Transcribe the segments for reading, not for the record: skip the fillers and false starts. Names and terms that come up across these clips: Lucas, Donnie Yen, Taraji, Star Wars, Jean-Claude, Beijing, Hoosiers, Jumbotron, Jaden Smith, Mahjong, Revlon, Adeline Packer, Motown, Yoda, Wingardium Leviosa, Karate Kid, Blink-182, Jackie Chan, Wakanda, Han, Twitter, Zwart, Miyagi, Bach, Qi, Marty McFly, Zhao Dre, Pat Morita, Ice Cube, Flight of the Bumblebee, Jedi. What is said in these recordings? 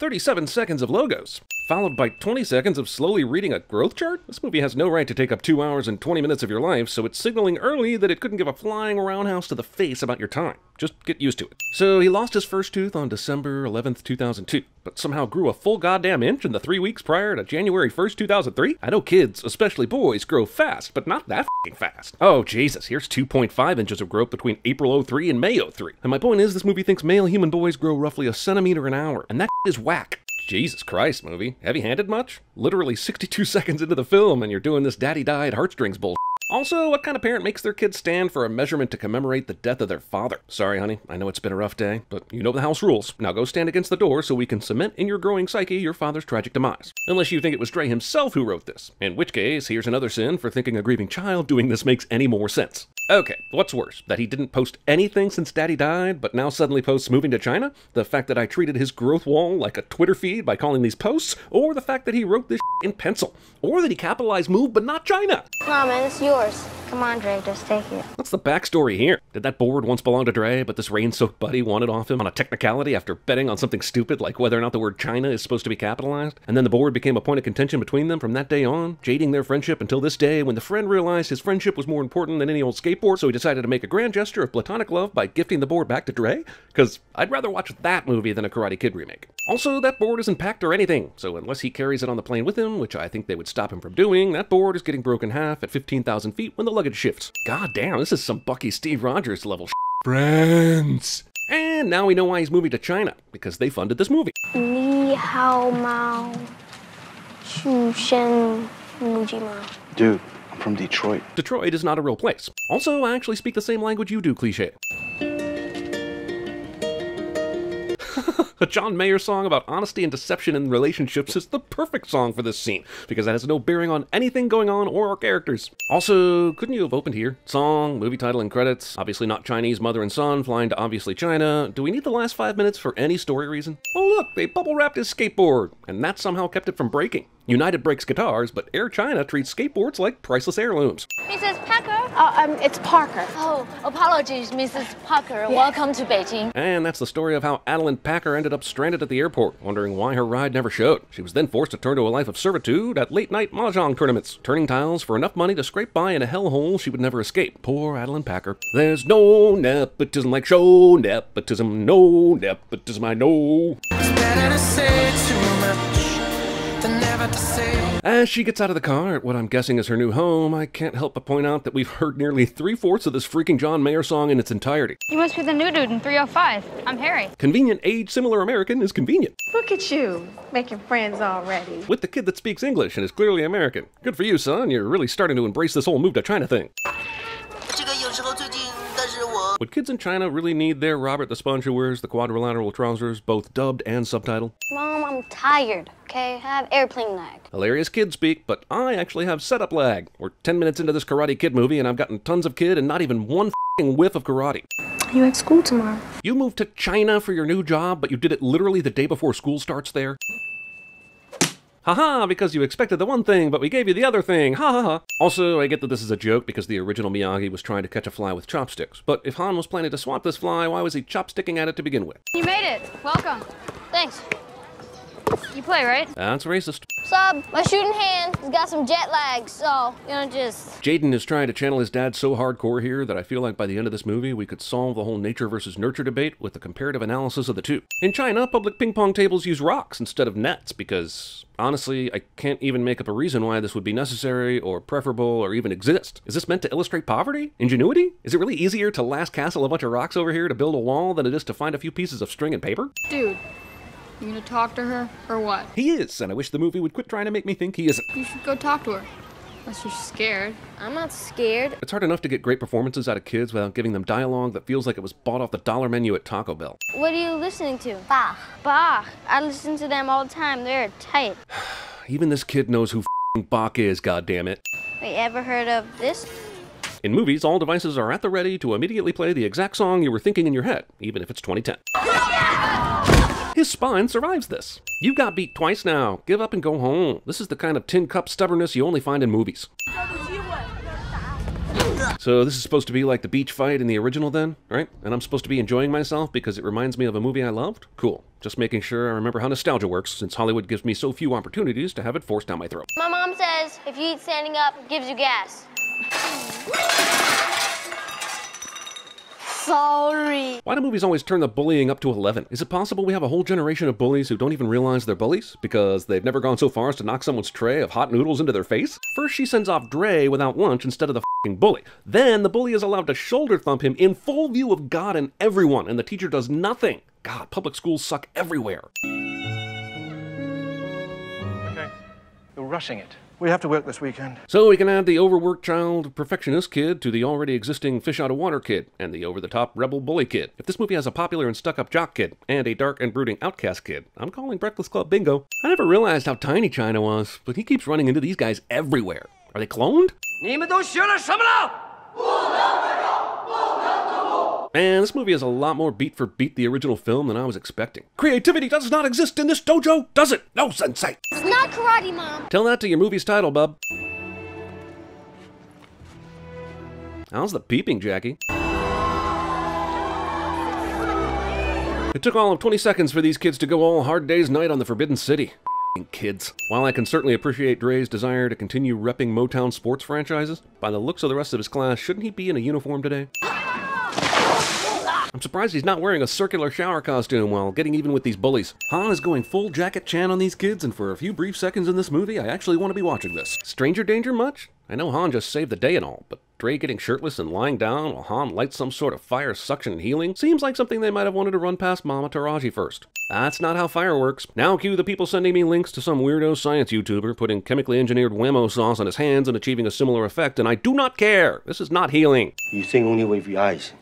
37 seconds of logos, followed by 20 seconds of slowly reading a growth chart? This movie has no right to take up 2 hours and 20 minutes of your life, so it's signaling early that it couldn't give a flying roundhouse to the face about your time. Just get used to it. So he lost his first tooth on December 11th, 2002, but somehow grew a full goddamn inch in the 3 weeks prior to January 1st, 2003? I know kids, especially boys, grow fast, but not that f***ing fast. Oh Jesus, here's 2.5 inches of growth between April 03 and May 03. And my point is, this movie thinks male human boys grow roughly a centimeter an hour, and that is whack. Jesus Christ, movie. Heavy-handed much? Literally 62 seconds into the film and you're doing this daddy-died heartstrings bullshit. Also, what kind of parent makes their kids stand for a measurement to commemorate the death of their father? Sorry, honey, I know it's been a rough day, but you know the house rules. Now go stand against the door so we can cement in your growing psyche your father's tragic demise. Unless you think it was Dre himself who wrote this, in which case, here's another sin for thinking a grieving child doing this makes any more sense. Okay, what's worse? That he didn't post anything since Daddy died, but now suddenly posts moving to China? The fact that I treated his growth wall like a Twitter feed by calling these posts? Or the fact that he wrote this in pencil? Or that he capitalized move, but not China? Mom, man, it's yours. Come on, Dre, just take it. What's the backstory here? Did that board once belong to Dre, but this rain-soaked buddy wanted off him on a technicality after betting on something stupid like whether or not the word China is supposed to be capitalized? And then the board became a point of contention between them from that day on, jading their friendship until this day when the friend realized his friendship was more important than any old skateboard. So he decided to make a grand gesture of platonic love by gifting the board back to Dre? Because I'd rather watch that movie than a Karate Kid remake. Also, that board isn't packed or anything, so unless he carries it on the plane with him, which I think they would stop him from doing, that board is getting broken in half at 15,000 feet when the luggage shifts. God damn, this is some Bucky Steve Rogers level shit. Friends! And now we know why he's moving to China, because they funded this movie. Ni hao mao, shu shen, muji mao. Dude. From Detroit. Detroit is not a real place. Also, I actually speak the same language you do, cliche. A John Mayer song about honesty and deception in relationships is the perfect song for this scene, because that has no bearing on anything going on or our characters. Also, couldn't you have opened here? Song, movie title and credits, obviously not Chinese mother and son flying to obviously China. Do we need the last 5 minutes for any story reason? Oh look, they bubble wrapped his skateboard, and that somehow kept it from breaking. United breaks guitars, but Air China treats skateboards like priceless heirlooms. Mrs. Parker? It's Parker. Oh, apologies, Mrs. Parker. Yeah. Welcome to Beijing. And that's the story of how Adeline Packer ended up stranded at the airport, wondering why her ride never showed. She was then forced to turn to a life of servitude at late-night mahjong tournaments, turning tiles for enough money to scrape by in a hellhole she would never escape. Poor Adeline Packer. There's no nepotism like show nepotism. No nepotism, I know. It's better to say too much. As she gets out of the car at what I'm guessing is her new home, I can't help but point out that we've heard nearly 3/4 of this freaking John Mayer song in its entirety. You must be the new dude in 305. I'm Harry. Convenient age-similar American is convenient. Look at you, making friends already. With the kid that speaks English and is clearly American. Good for you, son. You're really starting to embrace this whole move to China thing. Would kids in China really need their Robert the Sponge who wears the quadrilateral trousers, both dubbed and subtitled? Mom, I'm tired, okay? I have airplane lag. Hilarious kid speak, but I actually have setup lag. We're 10 minutes into this Karate Kid movie and I've gotten tons of kid and not even one f***ing whiff of karate. You have school tomorrow. You moved to China for your new job, but you did it literally the day before school starts there? Haha, because you expected the one thing, but we gave you the other thing, ha ha ha. Also, I get that this is a joke because the original Miyagi was trying to catch a fly with chopsticks. But if Han was planning to swat this fly, why was he chopsticking at it to begin with? You made it. Welcome. Thanks. You play, right? That's racist. Sub, my shooting hand has got some jet lag, so, you know, just... Jaden is trying to channel his dad so hardcore here that I feel like by the end of this movie, we could solve the whole nature versus nurture debate with a comparative analysis of the two. In China, public ping pong tables use rocks instead of nets because, honestly, I can't even make up a reason why this would be necessary or preferable or even exist. Is this meant to illustrate poverty? Ingenuity? Is it really easier to last castle a bunch of rocks over here to build a wall than it is to find a few pieces of string and paper? Dude. You gonna talk to her, or what? He is, and I wish the movie would quit trying to make me think he isn't. You should go talk to her. Unless you're scared. I'm not scared. It's hard enough to get great performances out of kids without giving them dialogue that feels like it was bought off the dollar menu at Taco Bell. What are you listening to? Bah. Bah. I listen to them all the time. They're tight. Even this kid knows who f***ing Bach is, goddammit. Wait, ever heard of this? In movies, all devices are at the ready to immediately play the exact song you were thinking in your head, even if it's 2010. His spine survives this. You got beat twice now. Give up and go home. This is the kind of tin cup stubbornness you only find in movies. So this is supposed to be like the beach fight in the original then, right? And I'm supposed to be enjoying myself because it reminds me of a movie I loved? Cool. Just making sure I remember how nostalgia works, since Hollywood gives me so few opportunities to have it forced down my throat. My mom says if you eat standing up, it gives you gas. Sorry. Why do movies always turn the bullying up to 11? Is it possible we have a whole generation of bullies who don't even realize they're bullies because they've never gone so far as to knock someone's tray of hot noodles into their face? First, she sends off Dre without lunch instead of the f***ing bully. Then the bully is allowed to shoulder thump him in full view of God and everyone, and the teacher does nothing. God, public schools suck everywhere. Okay, you're rushing it. We have to work this weekend. So we can add the overworked child perfectionist kid to the already existing fish out of water kid and the over-the-top rebel bully kid. If this movie has a popular and stuck-up jock kid and a dark and brooding outcast kid, I'm calling Breakfast Club bingo. I never realized how tiny China was, but he keeps running into these guys everywhere. Are they cloned? Man, this movie is a lot more beat for beat the original film than I was expecting. Creativity does not exist in this dojo, does it? No, sensei. It's not karate, Mom. Tell that to your movie's title, bub. How's the peeping, Jackie? It took all of 20 seconds for these kids to go all hard day's night on the Forbidden City. Kids. While I can certainly appreciate Dre's desire to continue repping Motown sports franchises, by the looks of the rest of his class, shouldn't he be in a uniform today? I'm surprised he's not wearing a circular shower costume while getting even with these bullies. Han is going full Jackie Chan on these kids, and for a few brief seconds in this movie, I actually want to be watching this. Stranger danger much? I know Han just saved the day and all, but Dre getting shirtless and lying down while Han lights some sort of fire suction healing seems like something they might have wanted to run past Mama Taraji first. That's not how fire works. Now cue the people sending me links to some weirdo science YouTuber putting chemically engineered whammo sauce on his hands and achieving a similar effect, and I do not care. This is not healing. You sing only with your eyes.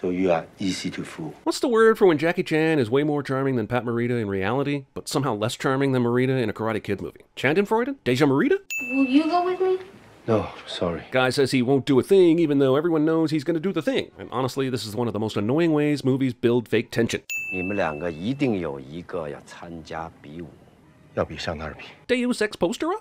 So you are easy to fool. What's the word for when Jackie Chan is way more charming than Pat Morita in reality, but somehow less charming than Morita in a Karate Kid movie? Chandenfreude? Deja Morita? Will you go with me? No, sorry. Guy says he won't do a thing even though everyone knows he's gonna do the thing. And honestly, this is one of the most annoying ways movies build fake tension. Deus ex postera?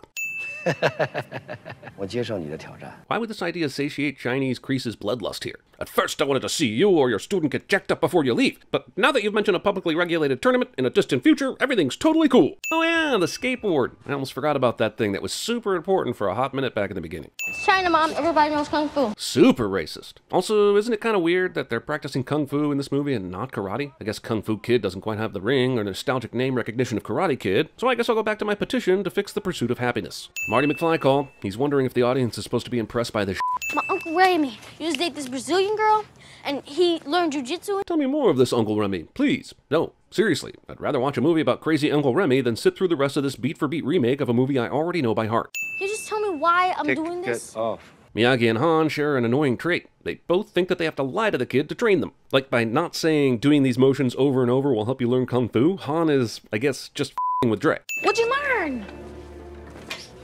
Why would this idea satiate Chinese Crease's bloodlust here? At first I wanted to see you or your student get jacked up before you leave, but now that you've mentioned a publicly regulated tournament in a distant future, everything's totally cool. Oh yeah, the skateboard. I almost forgot about that thing that was super important for a hot minute back in the beginning. It's China, Mom. Everybody knows Kung Fu. Super racist. Also, isn't it kind of weird that they're practicing Kung Fu in this movie and not karate? I guess Kung Fu Kid doesn't quite have the ring or nostalgic name recognition of Karate Kid, so I guess I'll go back to my petition to fix the pursuit of happiness. Marty McFly call. He's wondering if the audience is supposed to be impressed by this shit. My Uncle Remy used to date this Brazilian girl, and he learned jujitsu. Tell me more of this Uncle Remy, please. No, seriously, I'd rather watch a movie about crazy Uncle Remy than sit through the rest of this beat-for-beat remake of a movie I already know by heart. Can you just tell me why I'm doing this? Get off. Miyagi and Han share an annoying trait. They both think that they have to lie to the kid to train them. Like by not saying doing these motions over and over will help you learn Kung Fu, Han is, I guess, just f***ing with Dre. What'd you learn?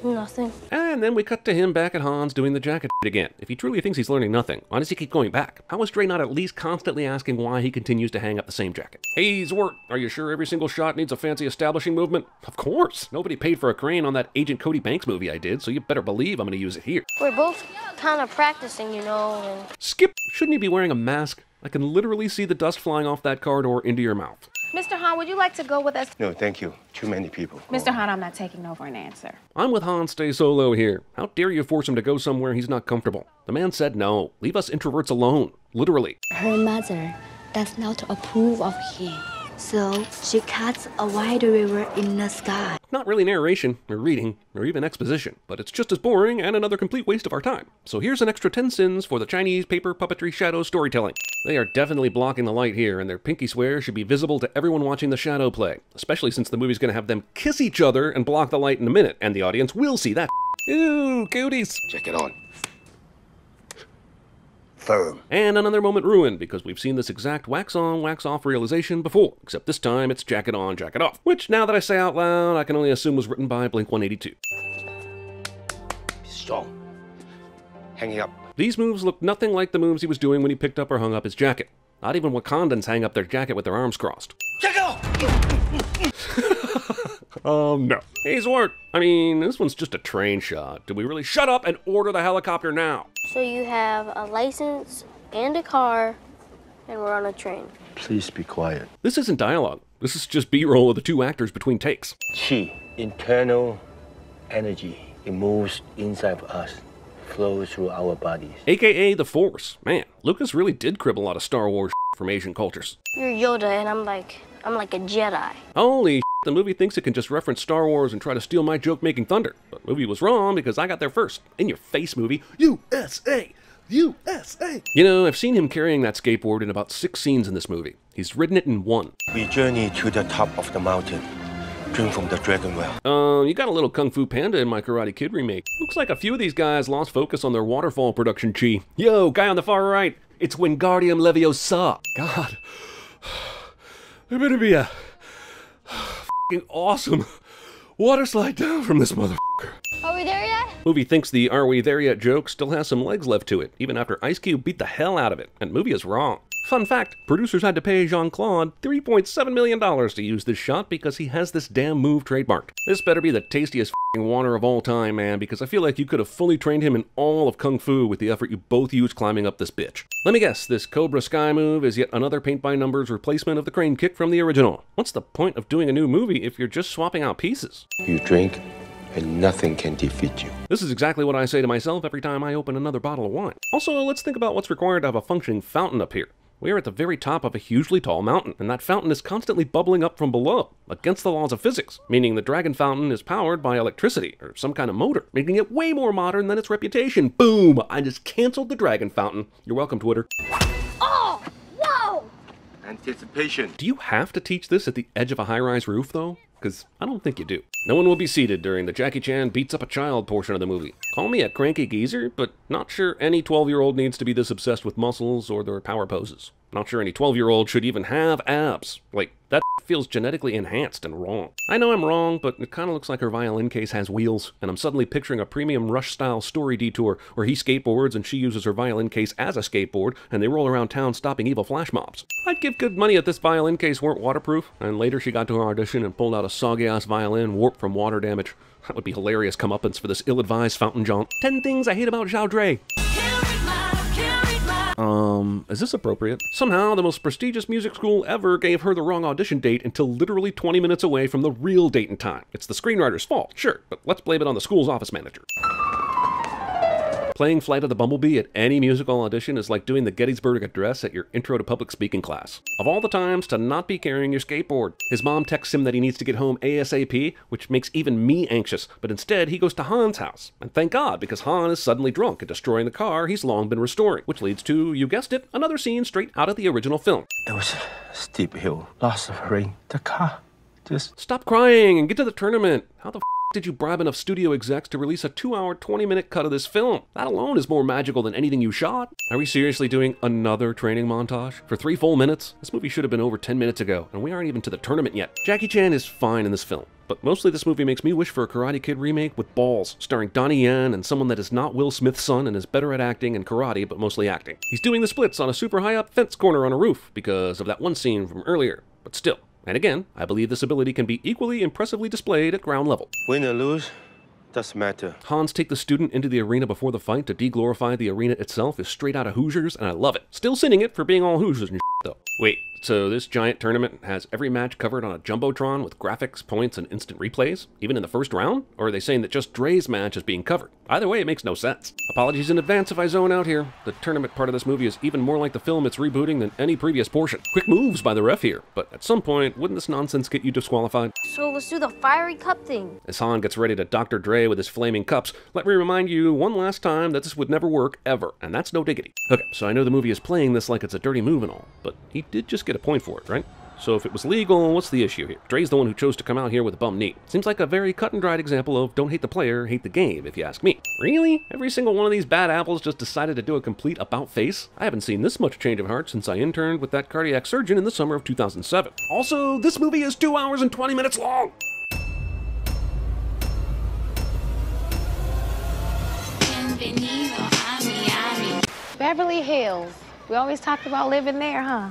Nothing. And then we cut to him back at Han's doing the jacket again. If he truly thinks he's learning nothing, why does he keep going back? How is Dre not at least constantly asking why he continues to hang up the same jacket? Hey, Zwart, are you sure every single shot needs a fancy establishing movement? Of course. Nobody paid for a crane on that Agent Cody Banks movie I did, so you better believe I'm gonna use it here. We're both kind of practicing, you know, and... Skip! Shouldn't he be wearing a mask? I can literally see the dust flying off that car door into your mouth. Mr. Han, would you like to go with us? No, thank you. Too many people. Mr. Han, I'm not taking over an answer. I'm with Han Stay Solo here. How dare you force him to go somewhere he's not comfortable? The man said no. Leave us introverts alone. Literally. Her mother does not approve of him, so she cuts a wide river in the sky. Not really narration, or reading, or even exposition, but it's just as boring and another complete waste of our time. So here's an extra 10 sins for the Chinese paper puppetry shadow storytelling. They are definitely blocking the light here, and their pinky swear should be visible to everyone watching the shadow play, especially since the movie's gonna have them kiss each other and block the light in a minute, and the audience will see that. Ew, cooties. Check it on. And another moment ruined, because we've seen this exact wax-on, wax-off realization before, except this time it's jacket on, jacket off, which now that I say out loud, I can only assume was written by Blink-182. Strong. Hanging up. These moves look nothing like the moves he was doing when he picked up or hung up his jacket. Not even Wakandans hang up their jacket with their arms crossed. Jacket off! No. Hey, Zwart. I mean, this one's just a train shot. Do we really shut up and order the helicopter now? So you have a license and a car, and we're on a train. Please be quiet. This isn't dialogue. This is just B-roll of the two actors between takes. Qi, internal energy. It moves inside of us, flows through our bodies. AKA the Force. Man, Lucas really did crib a lot of Star Wars from Asian cultures. You're Yoda, and I'm like a Jedi. Holy shit, the movie thinks it can just reference Star Wars and try to steal my joke making thunder. But the movie was wrong because I got there first. In your face, movie. USA! USA! You know, I've seen him carrying that skateboard in about 6 scenes in this movie. He's ridden it in 1. We journey to the top of the mountain, drink from the dragon well. You got a little Kung Fu Panda in my Karate Kid remake. Looks like a few of these guys lost focus on their waterfall production, Chi. Yo, guy on the far right, it's Wingardium Leviosa. God, there better be a f***ing awesome water slide down from this motherfucker. Are we there yet? Movie thinks the "Are we there yet" joke still has some legs left to it, even after Ice Cube beat the hell out of it. And movie is wrong. Fun fact, producers had to pay Jean-Claude $3.7 million to use this shot because he has this damn move trademarked. This better be the tastiest f***ing water of all time, man, because I feel like you could have fully trained him in all of Kung Fu with the effort you both used climbing up this bitch. Let me guess, this Cobra Sky move is yet another paint-by-numbers replacement of the crane kick from the original. What's the point of doing a new movie if you're just swapping out pieces? You drink, and nothing can defeat you. This is exactly what I say to myself every time I open another bottle of wine. Also, let's think about what's required to have a functioning fountain up here. We are at the very top of a hugely tall mountain, and that fountain is constantly bubbling up from below, against the laws of physics, meaning the dragon fountain is powered by electricity, or some kind of motor, making it way more modern than its reputation. Boom! I just canceled the dragon fountain. You're welcome, Twitter. Oh! Whoa! Anticipation. Do you have to teach this at the edge of a high-rise roof, though? Because I don't think you do. No one will be seated during the Jackie Chan beats up a child portion of the movie. Call me a cranky geezer, but not sure any 12-year-old needs to be this obsessed with muscles or their power poses. Not sure any 12-year-old should even have abs. Like, that feels genetically enhanced and wrong. I know I'm wrong, but it kind of looks like her violin case has wheels, and I'm suddenly picturing a premium Rush-style story detour where he skateboards and she uses her violin case as a skateboard, and they roll around town stopping evil flash mobs. I'd give good money if this violin case weren't waterproof, and later she got to her audition and pulled out a soggy-ass violin warped from water damage. That would be hilarious comeuppance for this ill-advised fountain jaunt. 10 things I hate about Zhao Dre. Is this appropriate? Somehow, the most prestigious music school ever gave her the wrong audition date until literally 20 minutes away from the real date and time. It's the screenwriter's fault, sure, but let's blame it on the school's office manager. Playing Flight of the Bumblebee at any musical audition is like doing the Gettysburg Address at your intro to public speaking class. Of all the times to not be carrying your skateboard. His mom texts him that he needs to get home ASAP, which makes even me anxious, but instead he goes to Han's house. And thank God, because Han is suddenly drunk and destroying the car he's long been restoring, which leads to, you guessed it, another scene straight out of the original film. It was a steep hill, lots of rain, the car just... Stop crying and get to the tournament! How the f***? Did you bribe enough studio execs to release a 2-hour, 20-minute cut of this film? That alone is more magical than anything you shot. Are we seriously doing another training montage? For 3 full minutes? This movie should have been over 10 minutes ago, and we aren't even to the tournament yet. Jackie Chan is fine in this film, but mostly this movie makes me wish for a Karate Kid remake with balls, starring Donnie Yen and someone that is not Will Smith's son and is better at acting and karate, but mostly acting. He's doing the splits on a super high-up fence corner on a roof because of that one scene from earlier, but still. And again, I believe this ability can be equally impressively displayed at ground level. Win or lose, doesn't matter. Han's take the student into the arena before the fight to deglorify the arena itself is straight out of Hoosiers, and I love it. Still sinning it for being all Hoosiers and shit, though. Wait, so this giant tournament has every match covered on a Jumbotron with graphics, points, and instant replays? Even in the first round? Or are they saying that just Dre's match is being covered? Either way, it makes no sense. Apologies in advance if I zone out here. The tournament part of this movie is even more like the film it's rebooting than any previous portion. Quick moves by the ref here, but at some point, wouldn't this nonsense get you disqualified? So let's do the fiery cup thing. As Han gets ready to Dr. Dre with his flaming cups, let me remind you one last time that this would never work ever, and that's no diggity. Okay, so I know the movie is playing this like it's a dirty move and all, but he did just get a point for it, right? So if it was legal, what's the issue here? Dre's the one who chose to come out here with a bum knee. Seems like a very cut-and-dried example of don't hate the player, hate the game, if you ask me. Really? Every single one of these bad apples just decided to do a complete about-face? I haven't seen this much change of heart since I interned with that cardiac surgeon in the summer of 2007. Also, this movie is 2 hours and 20 minutes long! Beverly Hills. We always talked about living there, huh?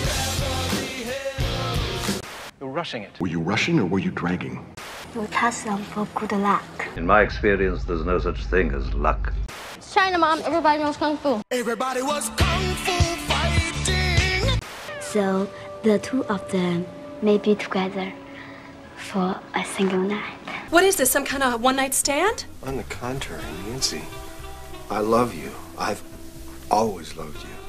You're rushing it. Were you rushing or were you dragging? We'll test them for good luck. In my experience, there's no such thing as luck. It's China, Mom. Everybody knows Kung Fu. Everybody was Kung Fu fighting. So the two of them may be together for a single night. What is this, some kind of one-night stand? On the contrary, Nancy, I love you. I've always loved you.